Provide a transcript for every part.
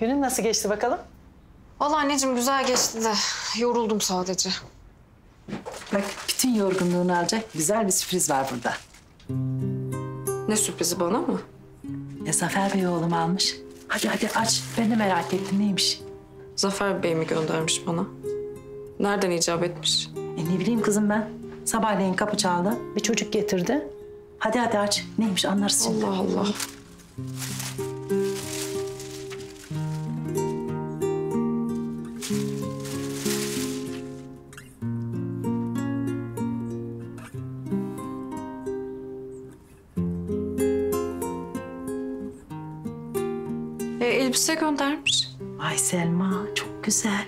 Günün nasıl geçti bakalım? Vallahi anneciğim güzel geçti de yoruldum sadece. Bak bütün yorgunluğunu alacak güzel bir sürpriz var burada. Ne sürprizi, bana mı? Zafer Bey oğlum almış. Hadi hadi aç, ben de merak ettim neymiş. Zafer Bey mi göndermiş bana? Nereden icap etmiş? Ne bileyim kızım ben. Sabahleyin kapı çaldı, bir çocuk getirdi. Hadi hadi aç, neymiş anlarsın şimdi. Allah Allah. Elbise göndermiş. Ay Selma, çok güzel.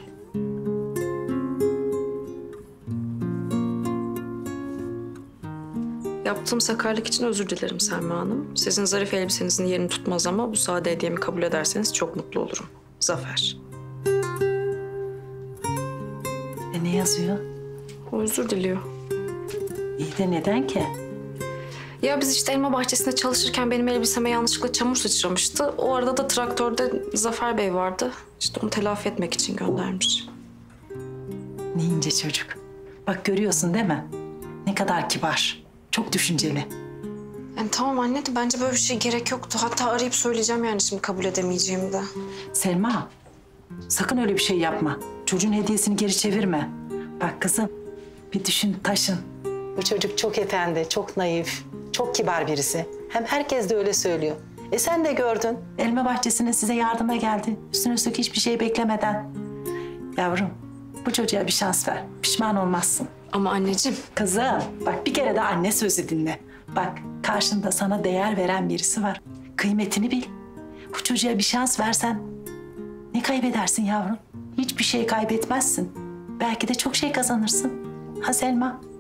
Yaptığım sakarlık için özür dilerim Selma Hanım. Sizin zarif elbisenizin yerini tutmaz ama bu sade hediyemi kabul ederseniz çok mutlu olurum. Zafer. Ne yazıyor? O özür diliyor. İyi de neden ki? Ya biz işte elma bahçesinde çalışırken benim elbiseme yanlışlıkla çamur sıçramıştı. O arada da traktörde Zafer Bey vardı. İşte onu telafi etmek için göndermiş. Ne ince çocuk. Bak görüyorsun değil mi? Ne kadar kibar. Çok düşünceli. Yani tamam anne de bence böyle bir şey gerek yoktu. Hatta arayıp söyleyeceğim yani şimdi kabul edemeyeceğimi de. Selma, sakın öyle bir şey yapma. Çocuğun hediyesini geri çevirme. Bak kızım, bir düşün taşın. Bu çocuk çok efendi, çok naif. Çok kibar birisi. Hem herkes de öyle söylüyor. E sen de gördün. Elma bahçesine size yardıma geldi. Üstüne üstlük hiçbir şey beklemeden. Yavrum, bu çocuğa bir şans ver. Pişman olmazsın. Ama anneciğim. Kızım, bak bir kere de anne sözü dinle. Bak, karşında sana değer veren birisi var. Kıymetini bil. Bu çocuğa bir şans versen ne kaybedersin yavrum? Hiçbir şey kaybetmezsin. Belki de çok şey kazanırsın. Ha Selma?